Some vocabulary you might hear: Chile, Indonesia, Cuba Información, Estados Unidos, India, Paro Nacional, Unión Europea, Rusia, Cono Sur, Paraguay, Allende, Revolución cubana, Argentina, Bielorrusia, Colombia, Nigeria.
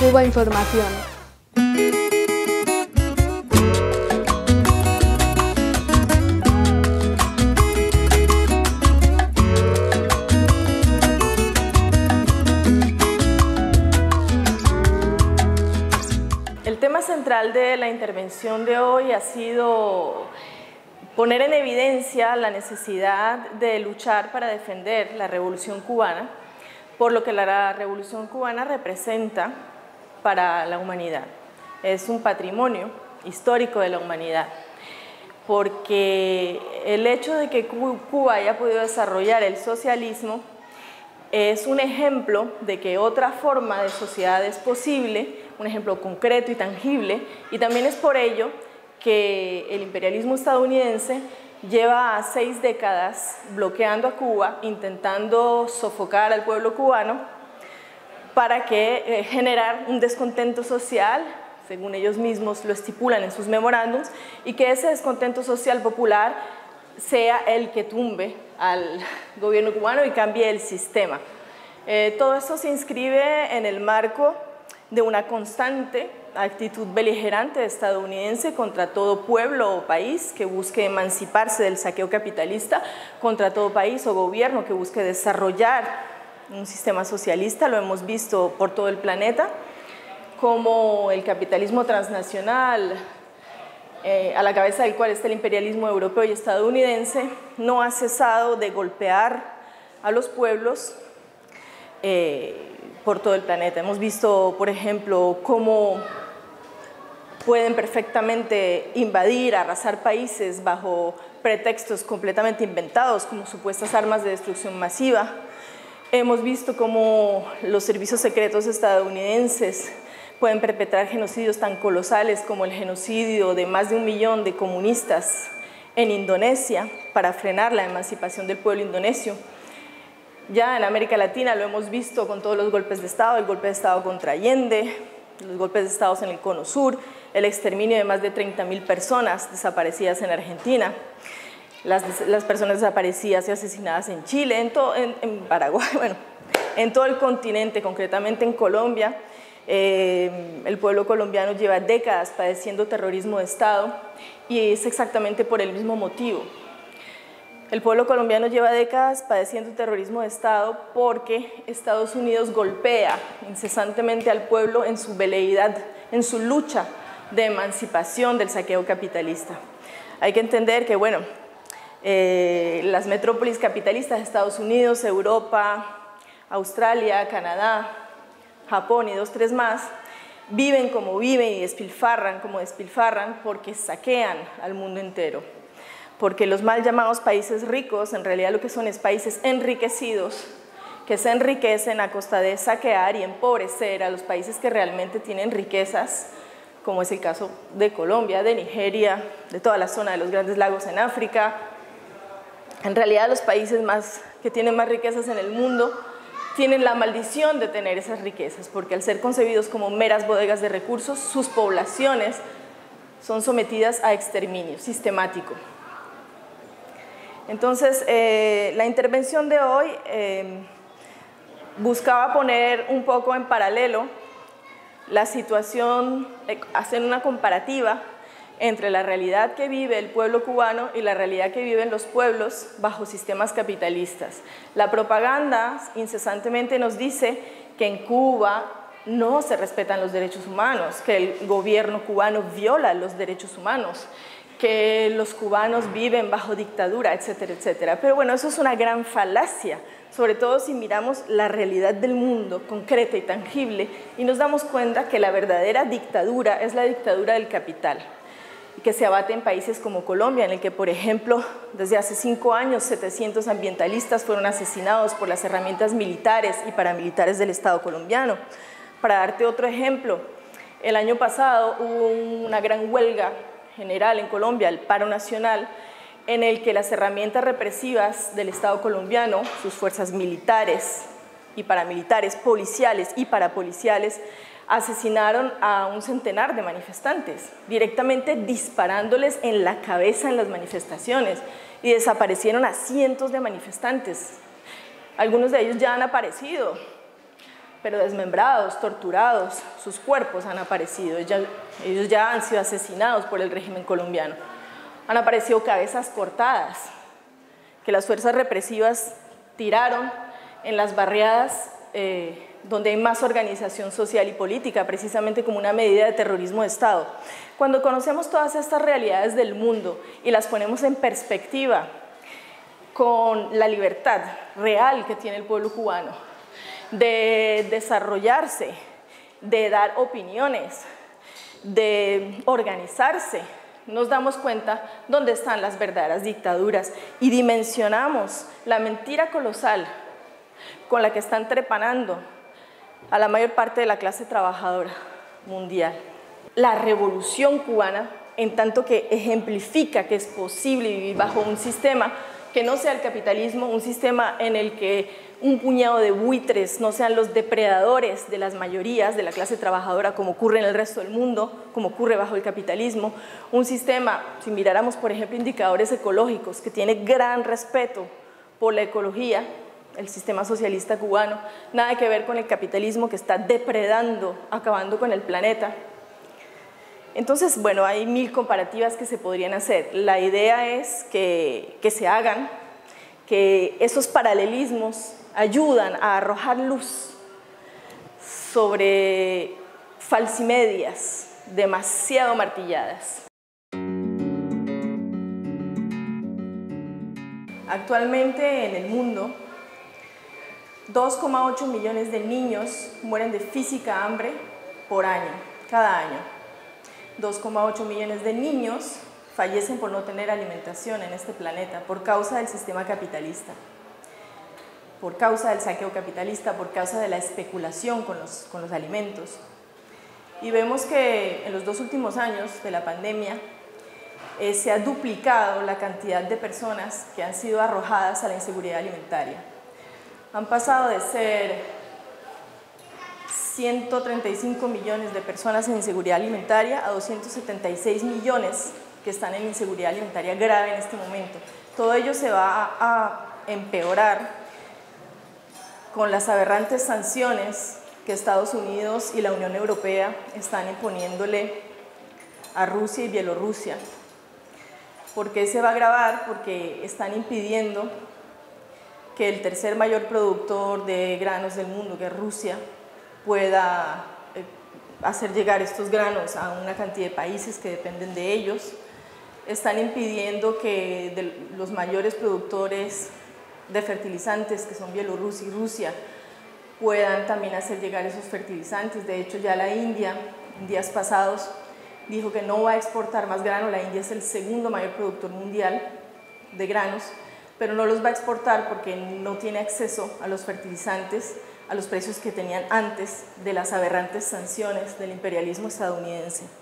Cuba Información. El tema central de la intervención de hoy ha sido poner en evidencia la necesidad de luchar para defender la Revolución Cubana, por lo que la Revolución Cubana representa para la humanidad. Es un patrimonio histórico de la humanidad, porque el hecho de que Cuba haya podido desarrollar el socialismo es un ejemplo de que otra forma de sociedad es posible, un ejemplo concreto y tangible, y también es por ello que el imperialismo estadounidense lleva 6 décadas bloqueando a Cuba, intentando sofocar al pueblo cubano para que generar un descontento social, según ellos mismos lo estipulan en sus memorándums, y que ese descontento social popular sea el que tumbe al gobierno cubano y cambie el sistema. Todo esto se inscribe en el marco de una constante actitud beligerante estadounidense contra todo pueblo o país que busque emanciparse del saqueo capitalista, contra todo país o gobierno que busque desarrollar un sistema socialista. Lo hemos visto por todo el planeta, como el capitalismo transnacional, a la cabeza del cual está el imperialismo europeo y estadounidense, no ha cesado de golpear a los pueblos por todo el planeta. Hemos visto, por ejemplo, cómo pueden perfectamente invadir, arrasar países bajo pretextos completamente inventados, como supuestas armas de destrucción masiva. Hemos visto cómo los servicios secretos estadounidenses pueden perpetrar genocidios tan colosales como el genocidio de más de 1 millón de comunistas en Indonesia para frenar la emancipación del pueblo indonesio. Ya en América Latina lo hemos visto con todos los golpes de Estado, el golpe de Estado contra Allende, los golpes de Estado en el Cono Sur, el exterminio de más de 30.000 personas desaparecidas en Argentina, las personas desaparecidas y asesinadas en Chile, en Paraguay, bueno, en todo el continente, concretamente en Colombia. El pueblo colombiano lleva décadas padeciendo terrorismo de Estado y es exactamente por el mismo motivo. El pueblo colombiano lleva décadas padeciendo terrorismo de Estado porque Estados Unidos golpea incesantemente al pueblo en su veleidad, en su lucha de emancipación del saqueo capitalista. Hay que entender que, bueno, las metrópolis capitalistas, Estados Unidos, Europa, Australia, Canadá, Japón y 2, 3 más, viven como viven y despilfarran como despilfarran porque saquean al mundo entero. Porque los mal llamados países ricos, en realidad lo que son es países enriquecidos, que se enriquecen a costa de saquear y empobrecer a los países que realmente tienen riquezas, como es el caso de Colombia, de Nigeria, de toda la zona de los Grandes Lagos en África. En realidad los países que tienen más riquezas en el mundo tienen la maldición de tener esas riquezas, porque al ser concebidos como meras bodegas de recursos, sus poblaciones son sometidas a exterminio sistemático. Entonces, la intervención de hoy buscaba poner un poco en paralelo la situación, hacer una comparativa entre la realidad que vive el pueblo cubano y la realidad que viven los pueblos bajo sistemas capitalistas. La propaganda incesantemente nos dice que en Cuba no se respetan los derechos humanos, que el gobierno cubano viola los derechos humanos, que los cubanos viven bajo dictadura, etcétera, etcétera. Pero bueno, eso es una gran falacia, sobre todo si miramos la realidad del mundo, concreta y tangible, y nos damos cuenta que la verdadera dictadura es la dictadura del capital, que se abate en países como Colombia, en el que, por ejemplo, desde hace 5 años, 700 ambientalistas fueron asesinados por las herramientas militares y paramilitares del Estado colombiano. Para darte otro ejemplo, el año pasado hubo una gran huelga general en Colombia, el Paro Nacional, en el que las herramientas represivas del Estado colombiano, sus fuerzas militares y paramilitares, policiales y parapoliciales, asesinaron a un centenar de manifestantes, directamente disparándoles en la cabeza en las manifestaciones, y desaparecieron a cientos de manifestantes. Algunos de ellos ya han aparecido. pero desmembrados, torturados, sus cuerpos han aparecido, ellos ya han sido asesinados por el régimen colombiano. Han aparecido cabezas cortadas, que las fuerzas represivas tiraron en las barriadas donde hay más organización social y política, precisamente como una medida de terrorismo de Estado. Cuando conocemos todas estas realidades del mundo y las ponemos en perspectiva con la libertad real que tiene el pueblo cubano de desarrollarse, de dar opiniones, de organizarse, nos damos cuenta dónde están las verdaderas dictaduras y dimensionamos la mentira colosal con la que están trepanando a la mayor parte de la clase trabajadora mundial. La revolución cubana, en tanto que ejemplifica que es posible vivir bajo un sistema que no sea el capitalismo, un sistema en el que un puñado de buitres no sean los depredadores de las mayorías, de la clase trabajadora, como ocurre en el resto del mundo, como ocurre bajo el capitalismo, un sistema, si miráramos por ejemplo indicadores ecológicos, que tiene gran respeto por la ecología, el sistema socialista cubano, nada que ver con el capitalismo que está depredando, acabando con el planeta. Entonces, bueno, hay mil comparativas que se podrían hacer. La idea es que se hagan, que esos paralelismos ayudan a arrojar luz sobre falsimedias demasiado martilladas. Actualmente en el mundo, 2,8 millones de niños mueren de física hambre por año, cada año. 2,8 millones de niños fallecen por no tener alimentación en este planeta por causa del sistema capitalista, por causa del saqueo capitalista, por causa de la especulación con los alimentos. Y vemos que en los dos últimos años de la pandemia se ha duplicado la cantidad de personas que han sido arrojadas a la inseguridad alimentaria. Han pasado de ser 135 millones de personas en inseguridad alimentaria a 276 millones que están en inseguridad alimentaria grave en este momento. Todo ello se va a empeorar con las aberrantes sanciones que Estados Unidos y la Unión Europea están imponiéndole a Rusia y Bielorrusia. ¿Por qué se va a agravar? Porque están impidiendo que el tercer mayor productor de granos del mundo, que es Rusia, pueda hacer llegar estos granos a una cantidad de países que dependen de ellos. Están impidiendo que los mayores productores de fertilizantes, que son Bielorrusia y Rusia, puedan también hacer llegar esos fertilizantes. De hecho, ya la India, en días pasados, dijo que no va a exportar más grano. La India es el segundo mayor productor mundial de granos, pero no los va a exportar porque no tiene acceso a los fertilizantes, a los precios que tenían antes de las aberrantes sanciones del imperialismo estadounidense.